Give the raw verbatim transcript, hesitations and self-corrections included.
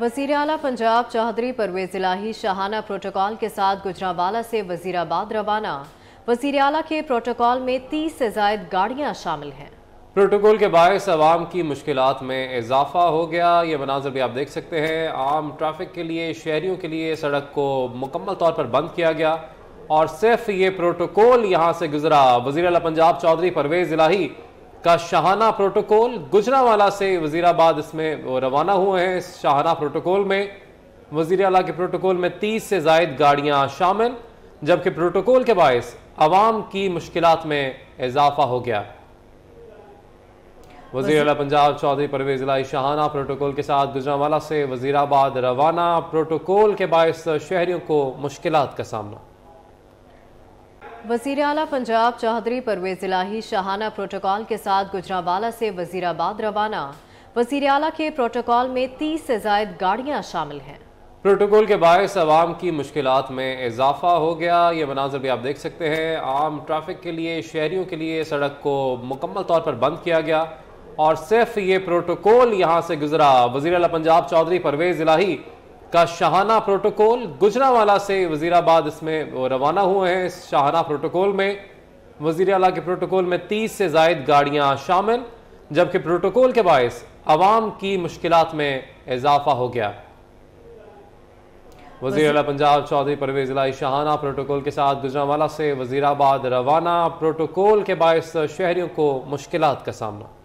वज़ीर आला पंजाब चौधरी परवेज इलाही शाहाना प्रोटोकॉल के साथ गुजरांवाला से वज़ीराबाद रवाना। वज़ीर आला के प्रोटोकॉल में तीस से ज़ायद गाड़ियाँ शामिल हैं। प्रोटोकॉल के बायस आवाम की मुश्किलात में इजाफा हो गया। ये मनाजर भी आप देख सकते हैं। आम ट्रैफिक के लिए, शहरियों के लिए सड़क को मुकम्मल तौर पर बंद किया गया और सिर्फ ये प्रोटोकॉल यहाँ से गुजरा। वज़ीर आला पंजाब चौधरी परवेज इलाही का शाहाना प्रोटोकॉल गुजरांवाला से वज़ीराबाद इसमें रवाना हुए हैं। शाहाना प्रोटोकॉल में वज़ीर आला के प्रोटोकॉल में तीस से ज़ायद गाड़ियाँ शामिल, जबकि प्रोटोकॉल के बायस आवाम की मुश्किलात में इजाफा हो गया। वज़ीर आला पंजाब चौधरी परवेज़ इलाही शाहाना प्रोटोकॉल के साथ गुजरांवाला से वज़ीराबाद रवाना। प्रोटोकॉल के बायस शहरियों को मुश्किलात का सामना। वज़ीर आला पंजाब चौधरी परवेज़ इलाही शाहाना प्रोटोकॉल के साथ गुजरांवाला से वज़ीराबाद रवाना। वज़ीर आला के प्रोटोकॉल में तीस से ज़ायद गाड़ियाँ शामिल हैं। प्रोटोकॉल के बायस आवाम की मुश्किलात में इजाफा हो गया। ये मनाजर भी आप देख सकते हैं। आम ट्रैफिक के लिए, शहरियों के लिए सड़क को मुकम्मल तौर पर बंद किया गया और सिर्फ ये प्रोटोकॉल यहाँ से गुजरा। वज़ीर आला पंजाब चौधरी परवेज़ इलाही का शाहाना प्रोटोकॉल गुजरांवाला से वज़ीराबाद इसमें रवाना हुए हैं। शाहाना प्रोटोकॉल में वज़ीर आला के प्रोटोकॉल में तीस से ज़ायद गाड़ियाँ शामिल, जबकि प्रोटोकॉल के बायस आवाम की मुश्किलात में इजाफा हो गया। वज़ीर आला पंजाब चौधरी परवेज़ इलाही शाहाना प्रोटोकॉल के साथ गुजरांवाला से वज़ीराबाद रवाना। प्रोटोकॉल के बायस शहरियों को मुश्किलात का सामना।